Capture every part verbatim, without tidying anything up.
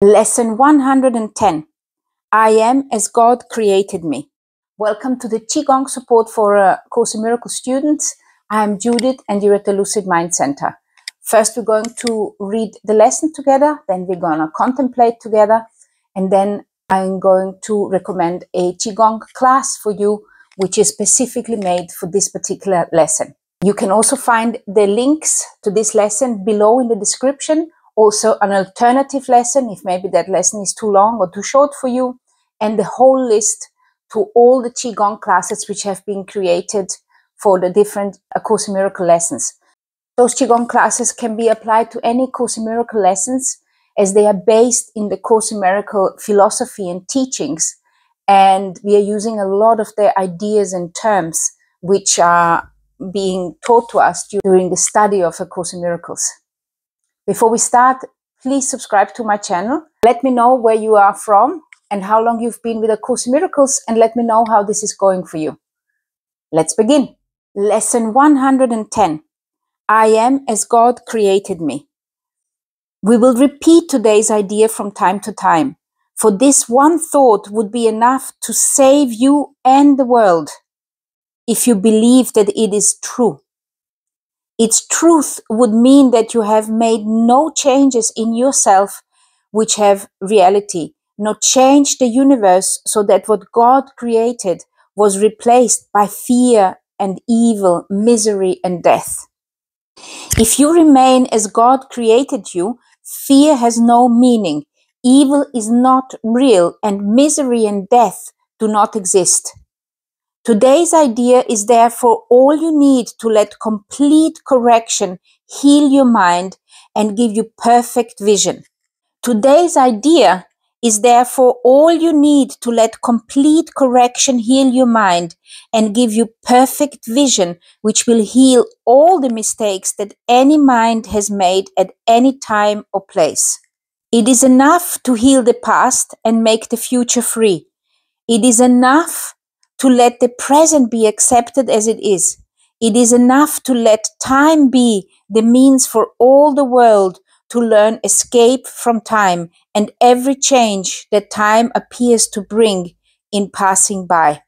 Lesson one hundred ten, I am as God created me. Welcome to the Qigong support for A Course in Miracles students. I am Judith and you're at the Lucid Mind Center. First we're going to read the lesson together, then we're going to contemplate together, and then I'm going to recommend a Qigong class for you which is specifically made for this particular lesson. You can also find the links to this lesson below in the description. Also an alternative lesson, if maybe that lesson is too long or too short for you, and the whole list to all the Qigong classes which have been created for the different A Course in Miracles lessons. Those Qigong classes can be applied to any Course in Miracles lessons as they are based in the Course in Miracles philosophy and teachings, and we are using a lot of their ideas and terms which are being taught to us during the study of A Course in Miracles. Before we start, please subscribe to my channel. Let me know where you are from and how long you've been with A Course in Miracles, and let me know how this is going for you. Let's begin. Lesson one hundred ten. I am as God created me. We will repeat today's idea from time to time, for this one thought would be enough to save you and the world if you believe that it is true. Its truth would mean that you have made no changes in yourself which have reality, nor changed the universe so that what God created was replaced by fear and evil, misery and death. If you remain as God created you, fear has no meaning, evil is not real, and misery and death do not exist. Today's idea is therefore all you need to let complete correction heal your mind and give you perfect vision. Today's idea is therefore all you need to let complete correction heal your mind and give you perfect vision, which will heal all the mistakes that any mind has made at any time or place. It is enough to heal the past and make the future free. It is enough to let the present be accepted as it is. It is enough to let time be the means for all the world to learn escape from time and every change that time appears to bring in passing by.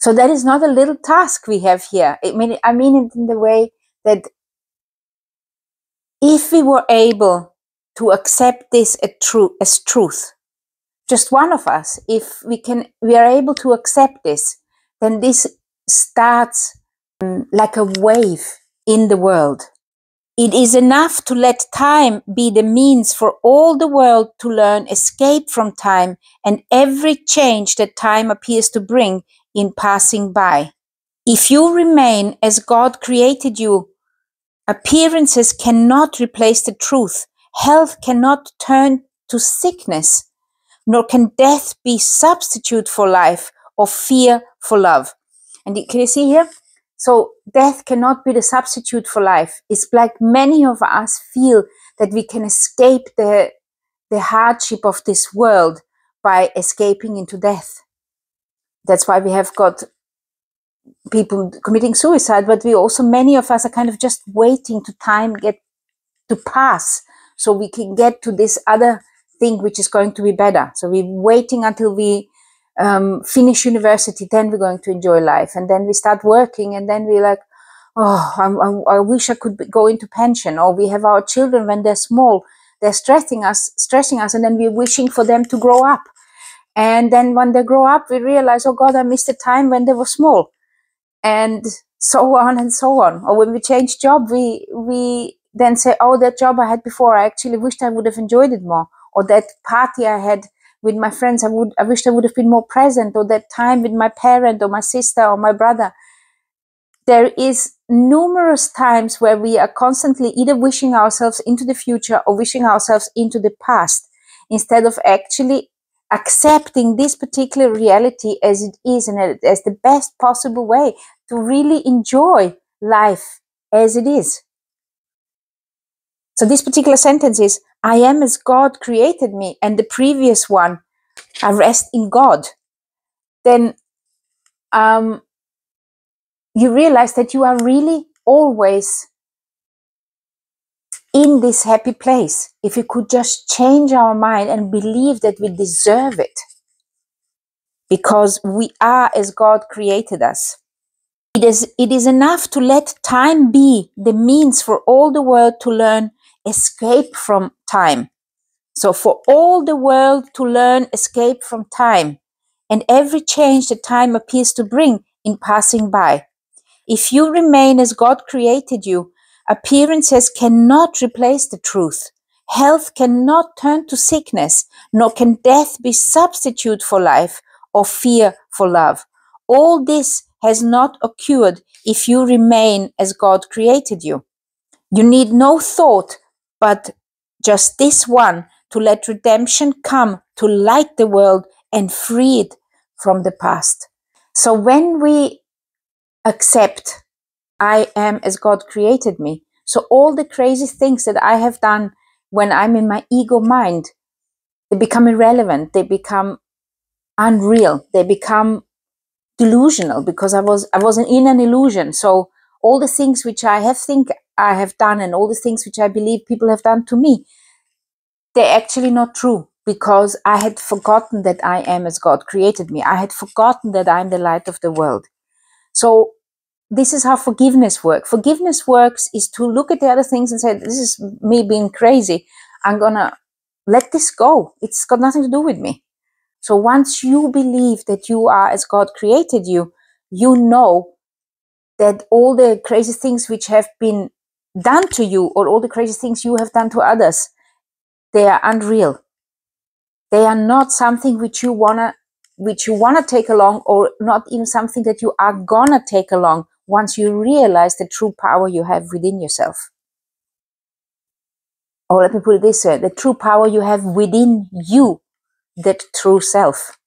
So that is not a little task we have here. I mean, I mean it in the way that if we were able to accept this as truth, just one of us, if we can, we are able to accept this, then this starts um, like a wave in the world. It is enough to let time be the means for all the world to learn escape from time and every change that time appears to bring in passing by. If you remain as God created you, appearances cannot replace the truth. Health cannot turn to sickness, nor can death be substitute for life or fear for love. And can you see here? So death cannot be the substitute for life. It's like many of us feel that we can escape the, the hardship of this world by escaping into death. That's why we have got people committing suicide, but we also, many of us are kind of just waiting to time get to pass so we can get to this other thing which is going to be better. So we're waiting until we um, finish university, then we're going to enjoy life, and then we start working, and then we're like, oh, I'm, I'm, I wish I could go into pension. Or we have our children when they're small, they're stressing us, stressing us, and then we're wishing for them to grow up. And then when they grow up, we realize, oh God, I missed the time when they were small, and so on and so on. Or when we change job, we we then say, oh, that job I had before, I actually wished I would have enjoyed it more. Or that party I had with my friends, I would, I wished I would have been more present. Or that time with my parent or my sister or my brother. There is numerous times where we are constantly either wishing ourselves into the future or wishing ourselves into the past, instead of actually accepting this particular reality as it is and as the best possible way to really enjoy life as it is. So this particular sentence is, I am as God created me, and the previous one, I rest in God. Then um, you realize that you are really always in this happy place, if we could just change our mind and believe that we deserve it, because we are as God created us. It is, it is enough to let time be the means for all the world to learn escape from time. So for all the world to learn escape from time and every change that time appears to bring in passing by. If you remain as God created you, appearances cannot replace the truth. Health cannot turn to sickness, nor can death be substitute for life or fear for love. All this has not occurred if you remain as God created you. You need no thought but just this one to let redemption come to light the world and free it from the past. So when we accept I am as God created me, so all the crazy things that I have done when I'm in my ego mind, they become irrelevant, they become unreal, they become delusional, because I was I wasn't in an illusion. So all the things which I have think I have done and all the things which I believe people have done to me, they're actually not true, because I had forgotten that I am as God created me. I had forgotten that I'm the light of the world. So this is how forgiveness works. Forgiveness works is to look at the other things and say, this is me being crazy. I'm going to let this go. It's got nothing to do with me. So once you believe that you are as God created you, you know that all the crazy things which have been done to you or all the crazy things you have done to others, they are unreal. They are not something which you want to which you want to take along, or not even something that you are going to take along once you realize the true power you have within yourself. Or let me put it this way, the true power you have within you, that true self.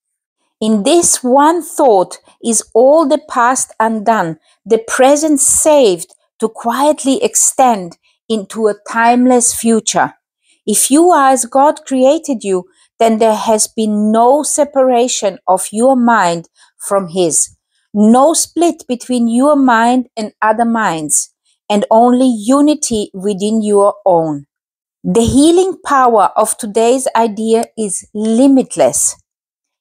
In this one thought is all the past undone, the present saved to quietly extend into a timeless future. If you are as God created you, then there has been no separation of your mind from His, no split between your mind and other minds, and only unity within your own. The healing power of today's idea is limitless.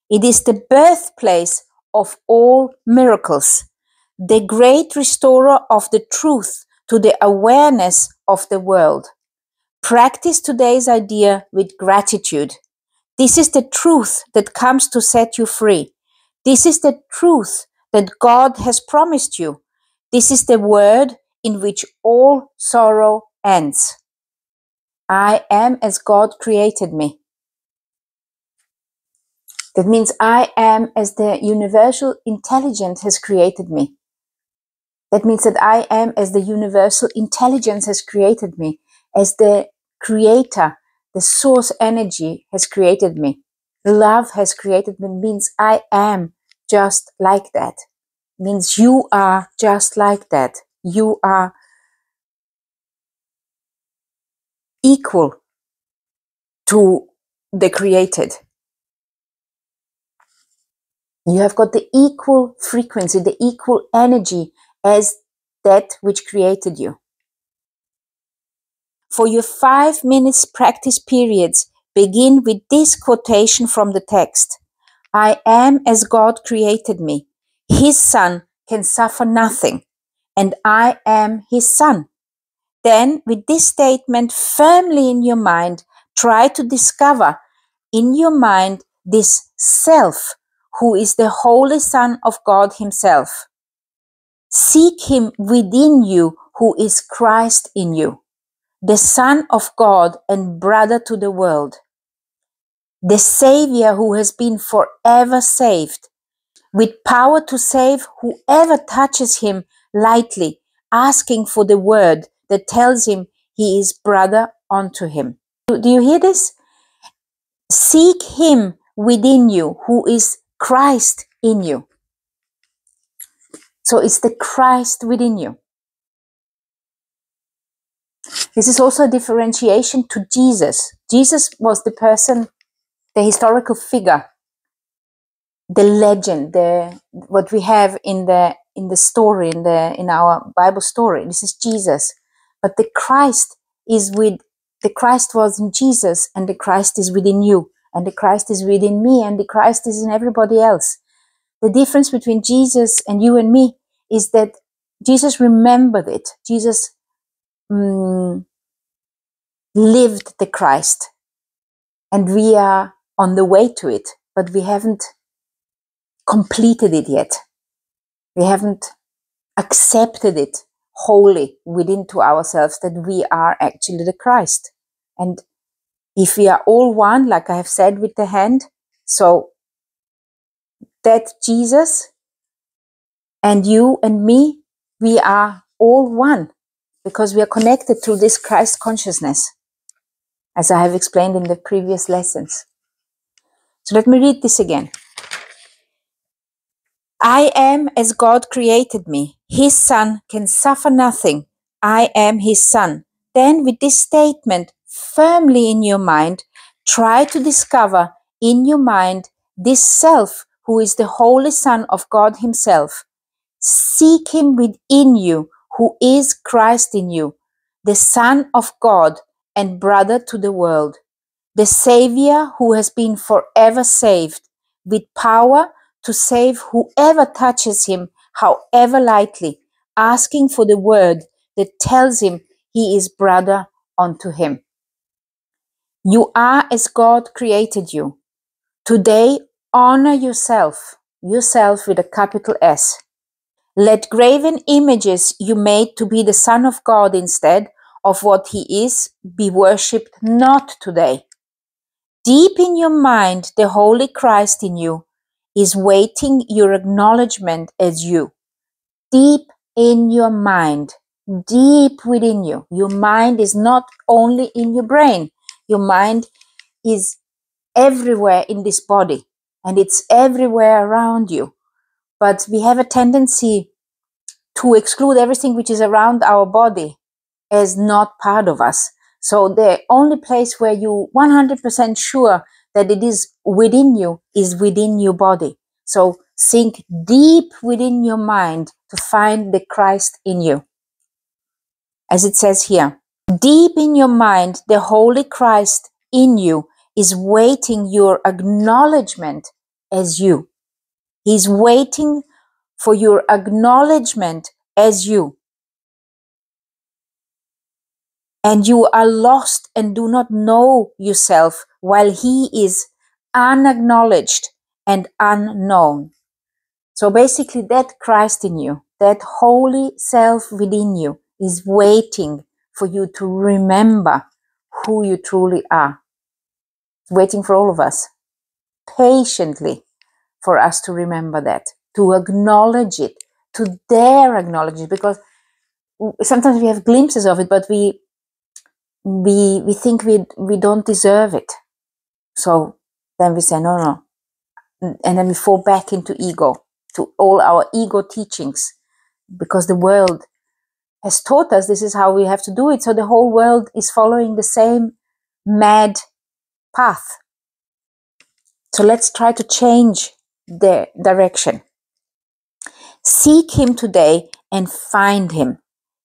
It is the birthplace of all miracles, the great restorer of the truth to the awareness of the world. Practice today's idea with gratitude. This is the truth that comes to set you free. This is the truth that God has promised you. This is the word in which all sorrow ends. I am as God created me. That means I am as the universal intelligence has created me. That means that I am as the universal intelligence has created me, as the creator, the source energy has created me. Love has created me means I am just like that. Means you are just like that. You are equal to the created. You have got the equal frequency, the equal energy as that which created you. For your five minutes practice periods, begin with this quotation from the text. I am as God created me. His Son can suffer nothing, and I am His Son. Then, with this statement firmly in your mind, try to discover in your mind this self who is the Holy Son of God Himself. Seek Him within you who is Christ in you, the Son of God and brother to the world, the Savior who has been forever saved, with power to save whoever touches Him lightly, asking for the word that tells him he is brother unto him. Do you hear this? Seek Him within you who is Christ in you. So it's the Christ within you. This is also a differentiation to Jesus. Jesus was the person, the historical figure, the legend, the what we have in the in the story, in the in our Bible story. This is Jesus. But the Christ is with the Christ was in Jesus, and the Christ is within you, and the Christ is within me, and the Christ is in everybody else. The difference between Jesus and you and me is that Jesus remembered it. Jesus um, lived the Christ, and we are on the way to it, but we haven't completed it yet. We haven't accepted it wholly within to ourselves that we are actually the Christ. And if we are all one, like I have said with the hand, so that Jesus and you and me, we are all one because we are connected through this Christ consciousness, as I have explained in the previous lessons. So let me read this again. I am as God created me. His Son can suffer nothing. I am His Son. Then with this statement firmly in your mind, try to discover in your mind this self who is the Holy Son of God Himself. Seek Him within you, who is Christ in you, the Son of God and brother to the world, the Savior who has been forever saved, with power to save whoever touches Him, however lightly, asking for the word that tells him he is brother unto Him. You are as God created you. Today, honor yourself, yourself with a capital S. Let graven images you made to be the Son of God instead of what He is be worshipped not today. Deep in your mind, the Holy Christ in you is waiting your acknowledgement as you. Deep in your mind, deep within you. Your mind is not only in your brain. Your mind is everywhere in this body, and it's everywhere around you. But we have a tendency to exclude everything which is around our body as not part of us. So the only place where you one hundred percent sure that it is within you is within your body. So sink deep within your mind to find the Christ in you. As it says here, deep in your mind, the Holy Christ in you is waiting your acknowledgement as you. He's waiting for your acknowledgement as you. And you are lost and do not know yourself, while He is unacknowledged and unknown. So basically, that Christ in you, that holy self within you, is waiting for you to remember who you truly are. It's waiting for all of us, patiently, for us to remember that, to acknowledge it, to dare acknowledge it, because sometimes we have glimpses of it, but we we we think we we don't deserve it. So then we say no, no, and then we fall back into ego, to all our ego teachings, because the world has taught us this is how we have to do it. So the whole world is following the same mad path. So let's try to change the direction. Seek Him today and find Him.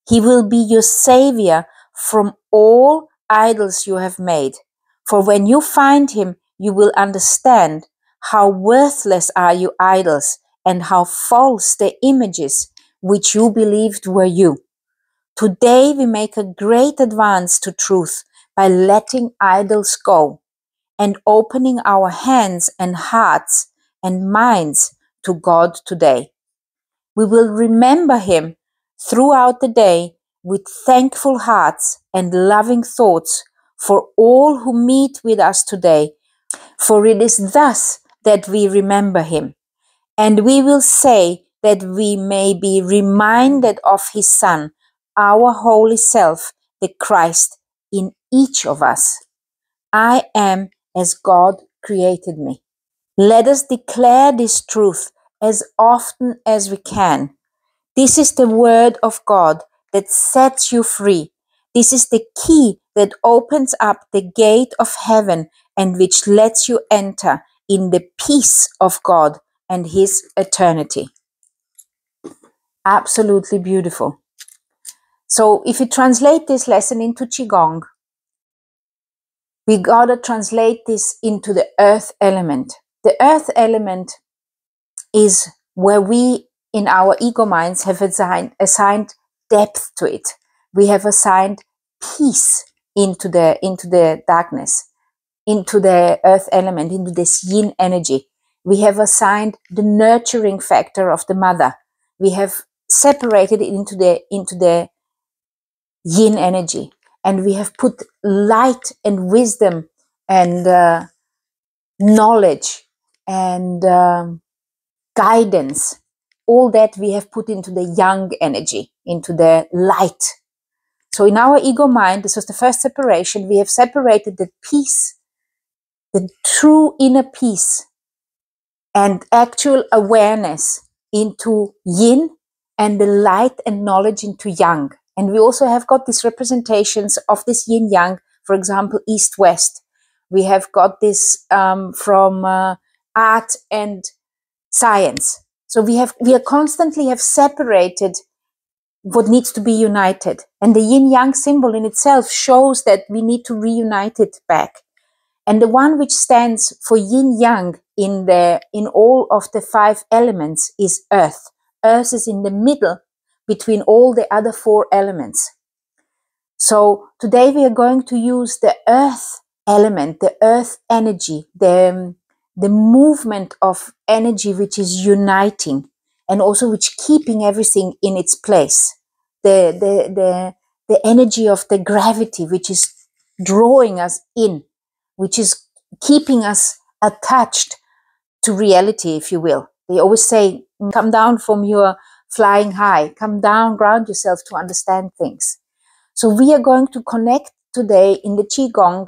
He will be your Savior from all idols you have made. For when you find Him, you will understand how worthless are your idols and how false the images which you believed were you. Today we make a great advance to truth by letting idols go and opening our hands and hearts and minds to God today. We will remember Him throughout the day with thankful hearts and loving thoughts for all who meet with us today, for it is thus that we remember Him. And we will say that we may be reminded of His Son, our holy self, the Christ in each of us. I am as God created me. Let us declare this truth as often as we can. This is the word of God that sets you free. This is the key that opens up the gate of heaven and which lets you enter in the peace of God and His eternity. Absolutely beautiful. So if you translate this lesson into Qigong, we gotta translate this into the earth element. The earth element is where we, in our ego minds, have assigned, assigned depth to it. We have assigned peace into the, into the darkness, into the earth element, into this yin energy. We have assigned the nurturing factor of the mother. We have separated it into the, into the yin energy. And we have put light and wisdom and uh, knowledge and um, guidance, all that we have put into the yang energy, into the light. So in our ego mind, this was the first separation. We have separated the peace, the true inner peace and actual awareness into yin, and the light and knowledge into yang. And we also have got these representations of this yin-yang, for example, east-west. We have got this um, from uh, art and science. So we have we are constantly have separated what needs to be united. And the yin-yang symbol in itself shows that we need to reunite it back. And the one which stands for yin-yang in, the, in all of the five elements is earth. Earth is in the middle between all the other four elements. So today we are going to use the earth element, the earth energy, the, um, the movement of energy which is uniting and also which keeping everything in its place. The, the, the, the energy of the gravity which is drawing us in, which is keeping us attached to reality, if you will. They always say, come down from your flying high, come down, ground yourself to understand things. So we are going to connect today in the Qigong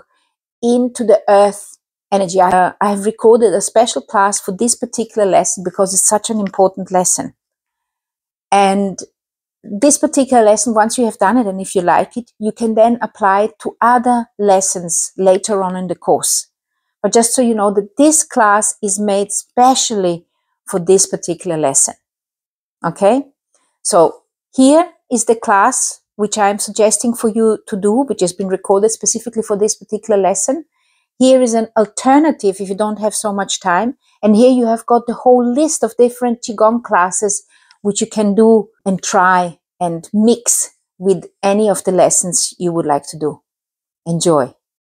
into the earth energy. I, I have recorded a special class for this particular lesson because it's such an important lesson. And this particular lesson, once you have done it and if you like it, you can then apply it to other lessons later on in the course. But just so you know that this class is made specially for this particular lesson. Okay, so here is the class which I am suggesting for you to do, which has been recorded specifically for this particular lesson. Here is an alternative if you don't have so much time. And here you have got the whole list of different Qigong classes which you can do and try and mix with any of the lessons you would like to do. Enjoy.